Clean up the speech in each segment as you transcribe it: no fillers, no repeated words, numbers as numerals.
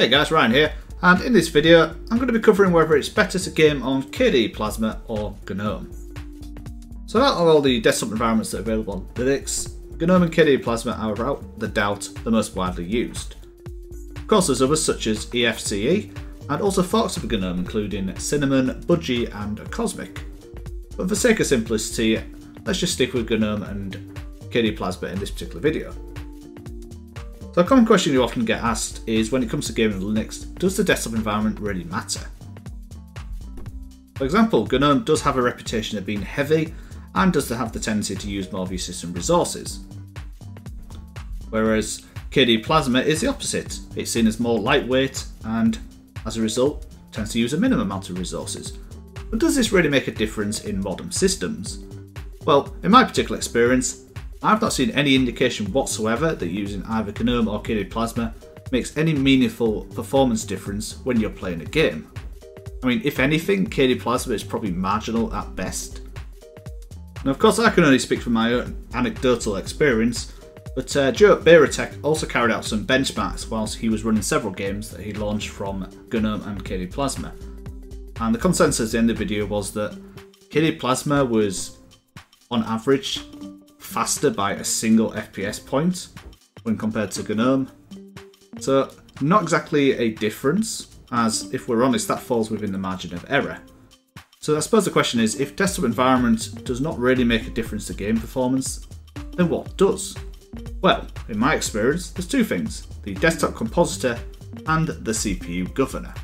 Hey guys, Ryan here, and in this video I'm going to be covering whether it's better to game on KDE Plasma or GNOME. So out of all the desktop environments that are available on Linux, GNOME and KDE Plasma are without the doubt the most widely used. Of course there's others such as XFCE, and also forks of GNOME including Cinnamon, Budgie and Cosmic. But for sake of simplicity, let's just stick with GNOME and KDE Plasma in this particular video. So a common question you often get asked is, when it comes to gaming on Linux, does the desktop environment really matter? For example, GNOME does have a reputation of being heavy and does have the tendency to use more of your system resources. Whereas KDE Plasma is the opposite. It's seen as more lightweight and, as a result, tends to use a minimum amount of resources. But does this really make a difference in modern systems? Well, in my particular experience, I've not seen any indication whatsoever that using either GNOME or KDE Plasma makes any meaningful performance difference when you're playing a game. I mean, if anything, KDE Plasma is probably marginal at best. Now, of course, I can only speak from my own anecdotal experience, but Joe at Bero Tech also carried out some benchmarks whilst he was running several games that he launched from GNOME and KDE Plasma. And the consensus at the end of the video was that KDE Plasma was, on average, faster by a single FPS point when compared to GNOME. So not exactly a difference, as if we're honest that falls within the margin of error. So I suppose the question is, if desktop environment does not really make a difference to game performance, then what does? Well, in my experience there's two things: the desktop compositor and the CPU governor.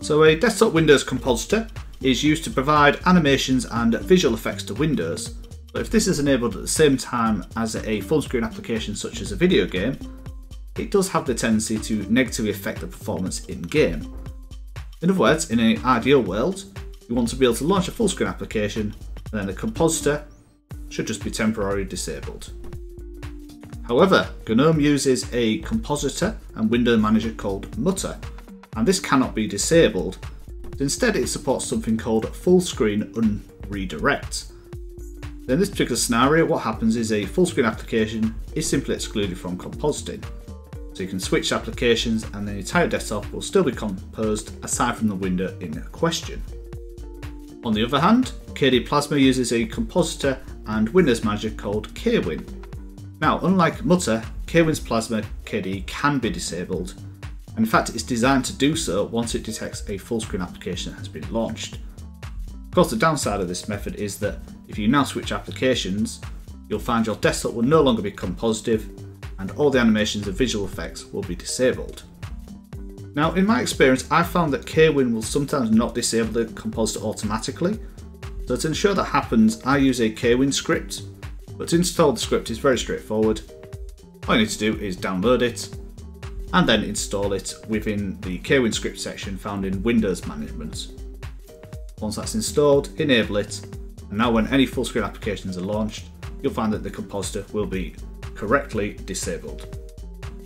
So a desktop Windows compositor is used to provide animations and visual effects to Windows. But if this is enabled at the same time as a full screen application such as a video game, it does have the tendency to negatively affect the performance in game. In other words, in an ideal world, you want to be able to launch a full screen application, and then the compositor should just be temporarily disabled. However, GNOME uses a compositor and window manager called Mutter, and this cannot be disabled. Instead, it supports something called full screen unredirect. In this particular scenario, what happens is a full screen application is simply excluded from compositing. So you can switch applications and the entire desktop will still be composed aside from the window in question. On the other hand, KDE Plasma uses a compositor and Windows manager called KWin. Now, unlike Mutter, KWin's Plasma KDE can be disabled. In fact, it's designed to do so once it detects a full screen application that has been launched. Of course, the downside of this method is that if you now switch applications, you'll find your desktop will no longer be compositive and all the animations and visual effects will be disabled. Now, in my experience, I've found that KWin will sometimes not disable the compositor automatically. So to ensure that happens, I use a KWin script, but to install the script is very straightforward. All you need to do is download it and then install it within the KWin script section found in Windows Management. Once that's installed, enable it, and now when any full screen applications are launched, you'll find that the compositor will be correctly disabled.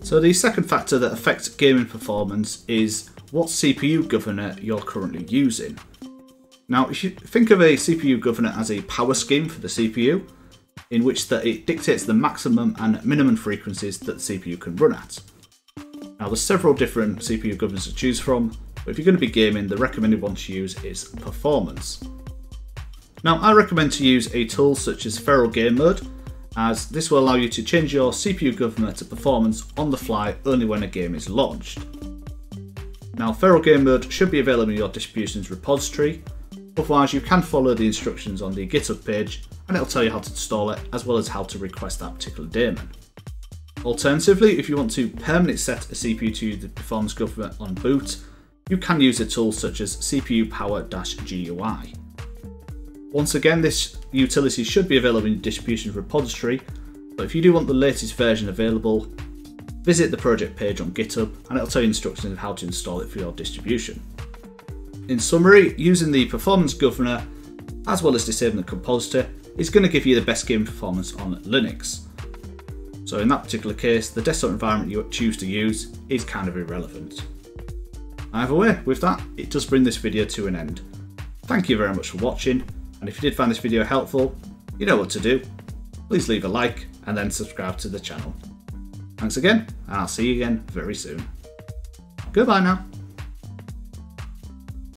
So the second factor that affects gaming performance is what CPU governor you're currently using. Now, if you think of a CPU governor as a power scheme for the CPU, in which that it dictates the maximum and minimum frequencies that the CPU can run at. Now, there's several different CPU governors to choose from, but if you're going to be gaming, the recommended one to use is performance. Now, I recommend to use a tool such as Feral Game Mode, as this will allow you to change your CPU governor to performance on the fly only when a game is launched. Now, Feral Game Mode should be available in your distribution's repository, otherwise you can follow the instructions on the GitHub page and it'll tell you how to install it as well as how to request that particular daemon. Alternatively, if you want to permanently set a CPU to the performance governor on boot, you can use a tool such as CPUPower-GUI. Once again, this utility should be available in your distribution's repository, but if you do want the latest version available, visit the project page on GitHub and it'll tell you instructions on how to install it for your distribution. In summary, using the performance governor as well as disabling the compositor is going to give you the best game performance on Linux. So in that particular case, the desktop environment you choose to use is kind of irrelevant. Either way, with that, it does bring this video to an end. Thank you very much for watching, and if you did find this video helpful, you know what to do. Please leave a like and then subscribe to the channel. Thanks again, and I'll see you again very soon. Goodbye now.